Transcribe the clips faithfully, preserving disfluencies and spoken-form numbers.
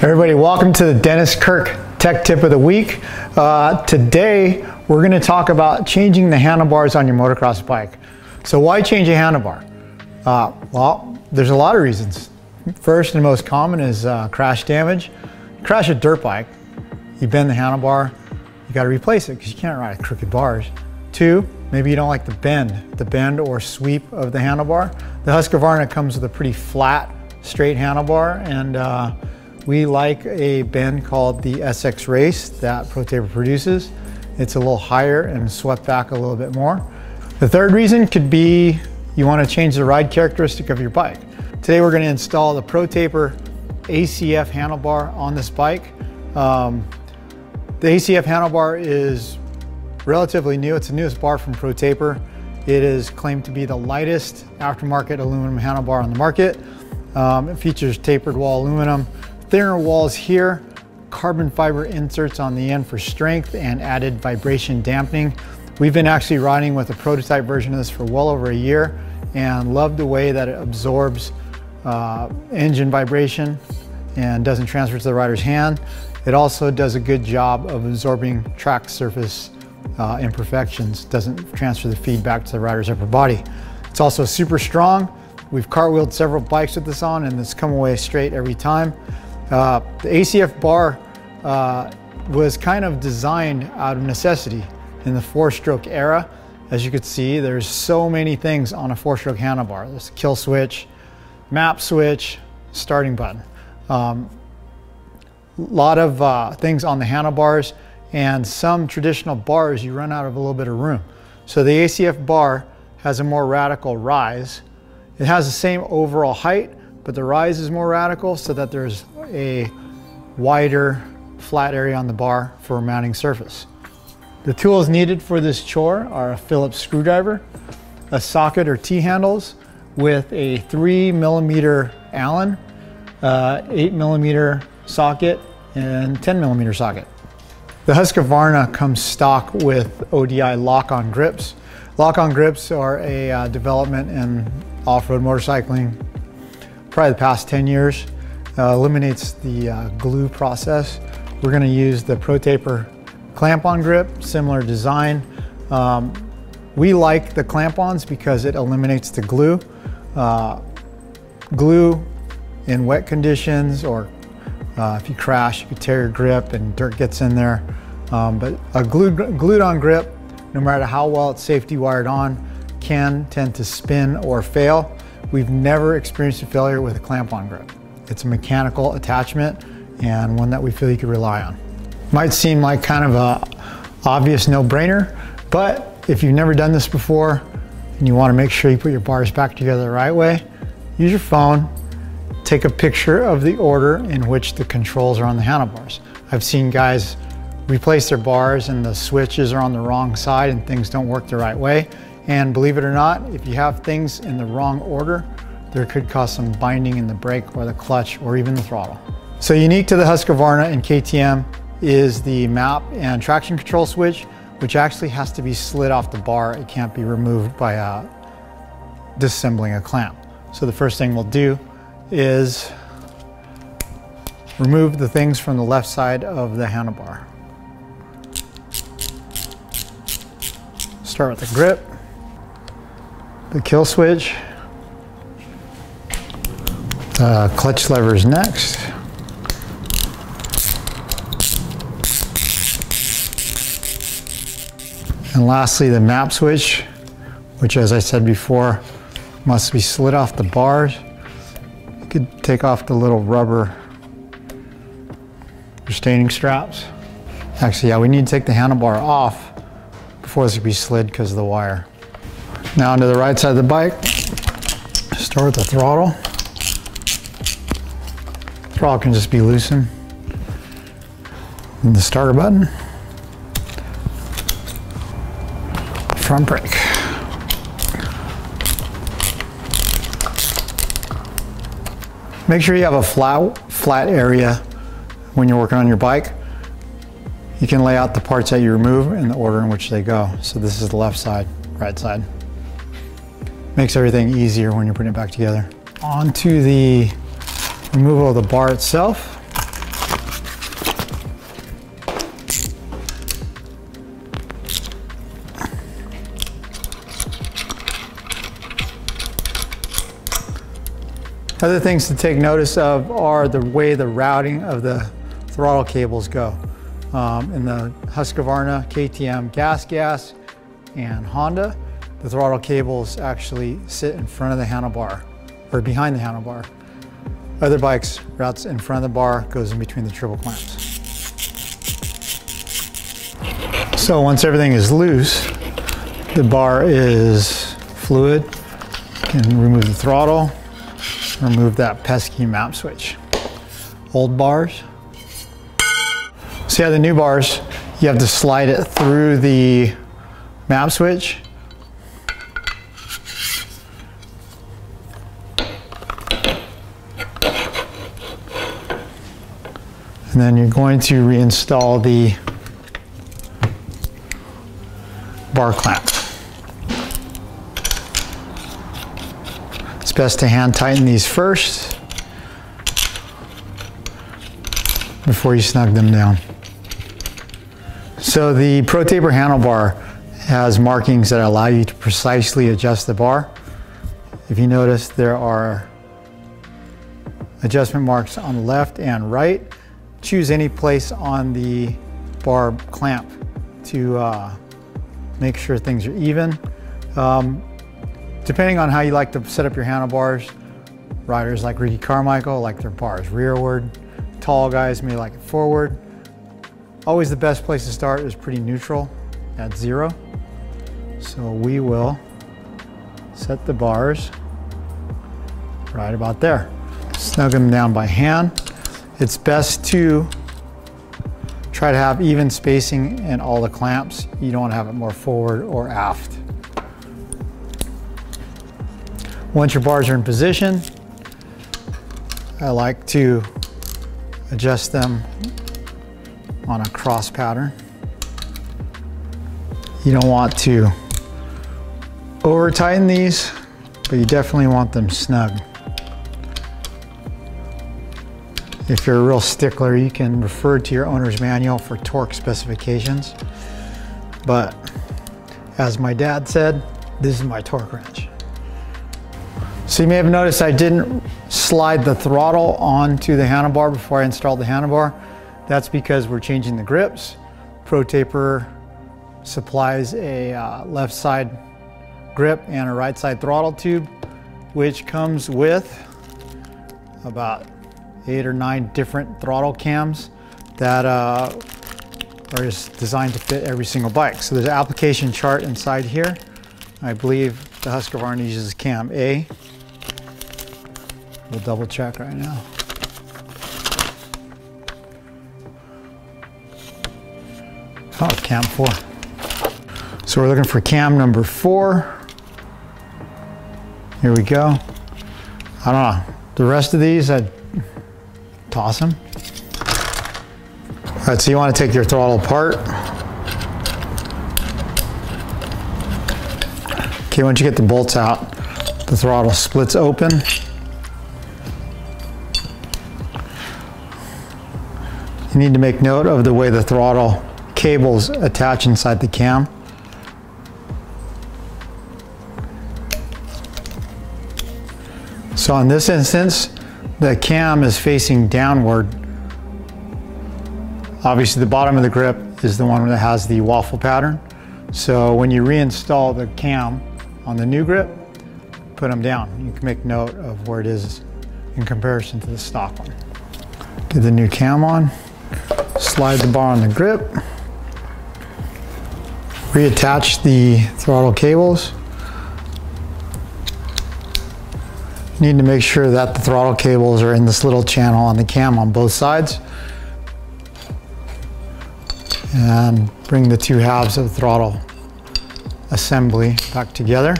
Everybody, welcome to the Dennis Kirk Tech Tip of the Week. Uh, today, we're going to talk about changing the handlebars on your motocross bike. So why change a handlebar? Uh, well, there's a lot of reasons. First and most common is uh, crash damage. You crash a dirt bike, you bend the handlebar, you got to replace it because you can't ride with crooked bars. Two, maybe you don't like the bend, the bend or sweep of the handlebar. The Husqvarna comes with a pretty flat, straight handlebar, and uh, we like a bend called the S X Race that Pro Taper produces. It's a little higher and swept back a little bit more. The third reason could be you want to change the ride characteristic of your bike. Today we're going to install the Pro Taper A C F handlebar on this bike. Um, the A C F handlebar is relatively new. It's the newest bar from Pro Taper. It is claimed to be the lightest aftermarket aluminum handlebar on the market. Um, it features tapered wall aluminum, thinner walls here, carbon fiber inserts on the end for strength and added vibration dampening. We've been actually riding with a prototype version of this for well over a year and love the way that it absorbs uh, engine vibration and doesn't transfer to the rider's hand. It also does a good job of absorbing track surface uh, imperfections, doesn't transfer the feedback to the rider's upper body. It's also super strong. We've cartwheeled several bikes with this on and it's come away straight every time. Uh, the A C F bar uh, was kind of designed out of necessity in the four-stroke era. As you could see, there's so many things on a four-stroke handlebar. There's a kill switch, map switch, starting button. A um, lot of uh, things on the handlebars, and some traditional bars you run out of a little bit of room. So the A C F bar has a more radical rise. It has the same overall height, but the rise is more radical so that there's a wider flat area on the bar for a mounting surface. The tools needed for this chore are a Phillips screwdriver, a socket or T-handles with a three millimeter Allen, uh, eight millimeter socket, and ten millimeter socket. The Husqvarna comes stock with O D I lock-on grips. Lock-on grips are a uh, development in off-road motorcycling, probably the past ten years. Uh, eliminates the uh, glue process. We're going to use the Pro Taper clamp-on grip, similar design. Um, we like the clamp-ons because it eliminates the glue. Uh, glue in wet conditions, or uh, if you crash, you could tear your grip and dirt gets in there. Um, but a glued, glued-on grip, no matter how well it's safety wired on, can tend to spin or fail. We've never experienced a failure with a clamp-on grip. It's a mechanical attachment and one that we feel you could rely on. Might seem like kind of a obvious no-brainer, but if you've never done this before and you want to make sure you put your bars back together the right way, use your phone, take a picture of the order in which the controls are on the handlebars. I've seen guys replace their bars and the switches are on the wrong side and things don't work the right way. And believe it or not, if you have things in the wrong order, there could cause some binding in the brake or the clutch or even the throttle. So unique to the Husqvarna and K T M is the map and traction control switch, which actually has to be slid off the bar. It can't be removed by uh, disassembling a clamp. So the first thing we'll do is remove the things from the left side of the handlebar. Start with the grip, the kill switch, Uh, clutch levers next. And lastly, the map switch, which, as I said before, must be slid off the bars. You could take off the little rubber retaining straps. Actually, yeah, we need to take the handlebar off before this could be slid because of the wire. Now onto the right side of the bike. Start with the throttle. Throttle can just be loosened. And the starter button. Front brake. Make sure you have a flat, flat area when you're working on your bike. You can lay out the parts that you remove and the order in which they go. So this is the left side, right side. Makes everything easier when you're putting it back together. Onto the removal of the bar itself. Other things to take notice of are the way the routing of the throttle cables go. Um, in the Husqvarna, K T M, Gas Gas, and Honda, the throttle cables actually sit in front of the handlebar, or behind the handlebar. Other bikes, routes in front of the bar, goes in between the triple clamps. So once everything is loose, the bar is fluid. You can remove the throttle, remove that pesky map switch. Old bars. See how the new bars, you have to slide it through the map switch. And then you're going to reinstall the bar clamp. It's best to hand tighten these first before you snug them down. So the Pro Taper handlebar has markings that allow you to precisely adjust the bar. If you notice, there are adjustment marks on the left and right. Choose any place on the bar clamp to uh, make sure things are even. Um, depending on how you like to set up your handlebars, riders like Ricky Carmichael like their bars rearward, tall guys may like it forward. Always the best place to start is pretty neutral at zero. So we will set the bars right about there. Snug them down by hand. It's best to try to have even spacing in all the clamps. You don't want to have it more forward or aft. Once your bars are in position, I like to adjust them on a cross pattern. You don't want to over tighten these, but you definitely want them snug. If you're a real stickler, you can refer to your owner's manual for torque specifications. But as my dad said, this is my torque wrench. So you may have noticed I didn't slide the throttle onto the handlebar before I installed the handlebar. That's because we're changing the grips. Pro Taper supplies a uh, left side grip and a right side throttle tube, which comes with about eight or nine different throttle cams that uh, are just designed to fit every single bike. So there's an application chart inside here. I believe the Husqvarna uses cam A. We'll double check right now. Oh, cam four. So we're looking for cam number four. Here we go. I don't know, the rest of these, I'd toss them. All right, so you want to take your throttle apart. Okay, once you get the bolts out, the throttle splits open. You need to make note of the way the throttle cables attach inside the cam. So in this instance, the cam is facing downward. Obviously, the bottom of the grip is the one that has the waffle pattern. So when you reinstall the cam on the new grip, put them down. You can make note of where it is in comparison to the stock one. Get the new cam on, slide the bar on the grip, reattach the throttle cables. Need to make sure that the throttle cables are in this little channel on the cam on both sides. And bring the two halves of the throttle assembly back together.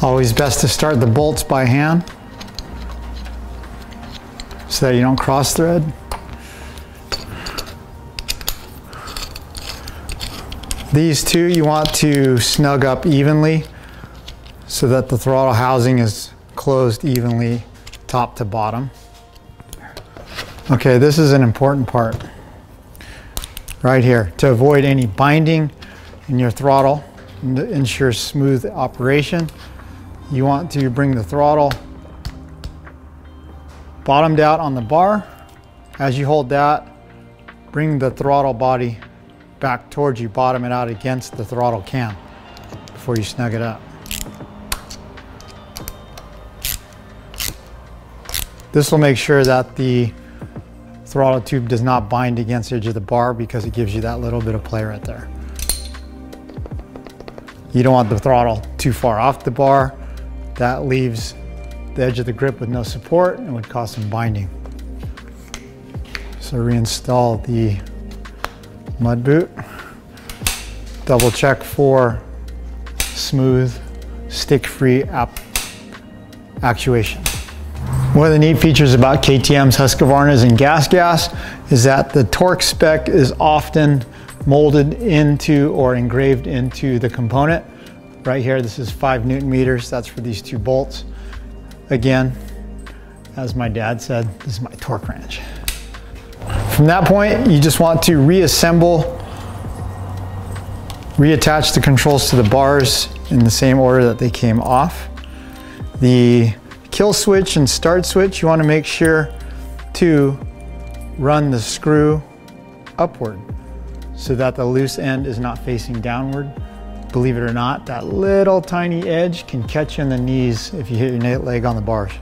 Always best to start the bolts by hand so that you don't cross thread. These two you want to snug up evenly so that the throttle housing is closed evenly top to bottom. Okay, this is an important part right here. To avoid any binding in your throttle, to ensure smooth operation. You want to bring the throttle bottomed out on the bar. As you hold that, bring the throttle body back towards you, bottom it out against the throttle cam before you snug it up. This will make sure that the throttle tube does not bind against the edge of the bar because it gives you that little bit of play right there. You don't want the throttle too far off the bar. That leaves the edge of the grip with no support and would cause some binding. So reinstall the mud boot. Double check for smooth, stick-free actuation. One of the neat features about K T M's, Husqvarna's, and Gas Gas is that the torque spec is often molded into or engraved into the component. Right here, this is five newton meters. That's for these two bolts. Again, as my dad said, this is my torque wrench. From that point, you just want to reassemble, reattach the controls to the bars in the same order that they came off. The kill switch and start switch, you want to make sure to run the screw upward so that the loose end is not facing downward. Believe it or not, that little tiny edge can catch you in the knees if you hit your leg on the bars.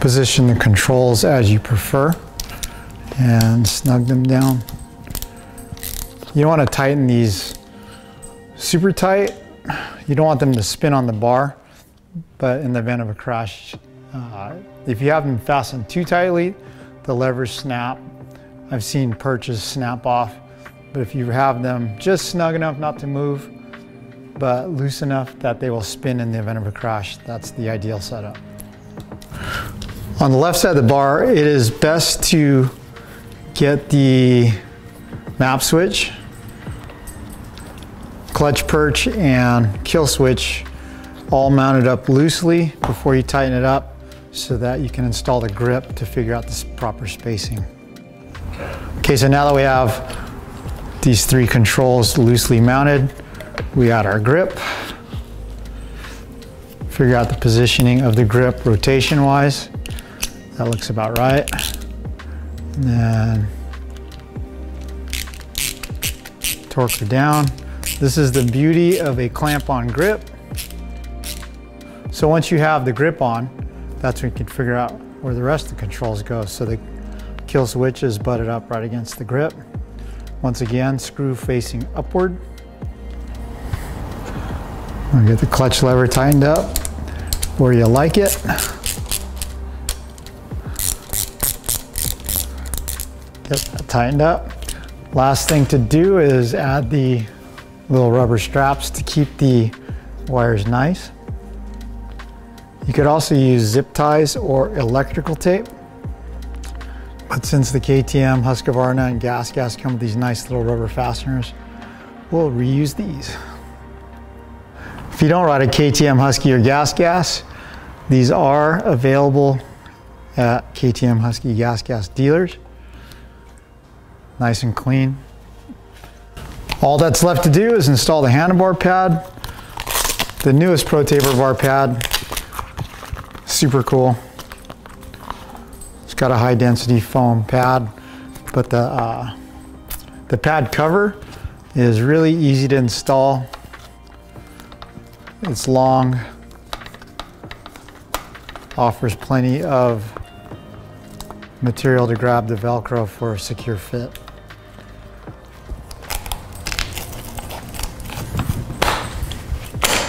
Position the controls as you prefer and snug them down. You don't want to tighten these super tight. You don't want them to spin on the bar, but in the event of a crash, uh, if you have them fastened too tightly, the levers snap. I've seen perches snap off, but if you have them just snug enough not to move, but loose enough that they will spin in the event of a crash, that's the ideal setup. On the left side of the bar, it is best to get the map switch, clutch perch, and kill switch all mounted up loosely before you tighten it up so that you can install the grip to figure out the proper spacing. Okay, so now that we have these three controls loosely mounted, we add our grip, figure out the positioning of the grip rotation-wise. That looks about right. And then torque her down. This is the beauty of a clamp-on grip. So once you have the grip on, that's when you can figure out where the rest of the controls go. So the kill switch is butted up right against the grip. Once again, screw facing upward. I'll get the clutch lever tightened up where you like it. Get that tightened up. Last thing to do is add the little rubber straps to keep the wires nice. You could also use zip ties or electrical tape. But since the K T M, Husqvarna, and Gas Gas come with these nice little rubber fasteners, we'll reuse these. If you don't ride a K T M Husky or Gas Gas, these are available at K T M Husky Gas Gas dealers. Nice and clean. All that's left to do is install the handlebar pad, the newest Pro Taper bar pad. Super cool. It's got a high density foam pad, but the, uh, the pad cover is really easy to install. It's long, offers plenty of material to grab the Velcro for a secure fit.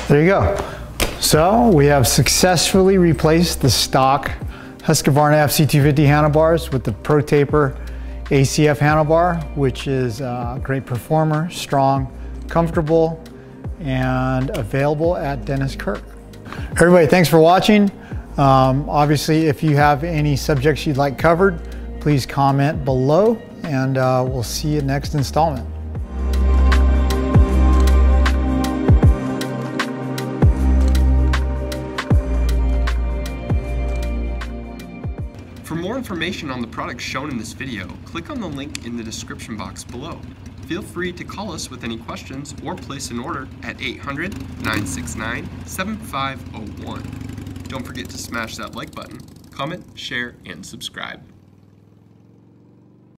There you go. So we have successfully replaced the stock Husqvarna F C two fifty handlebars with the Pro Taper A C F handlebar, which is a great performer, strong, comfortable, and available at Dennis Kirk. Everybody, thanks for watching. Um, obviously, if you have any subjects you'd like covered, please comment below, and uh, we'll see you next installment. information on the products shown in this video, click on the link in the description box below. Feel free to call us with any questions or place an order at eight hundred, nine six nine, seven five zero one. Don't forget to smash that like button, comment, share, and subscribe.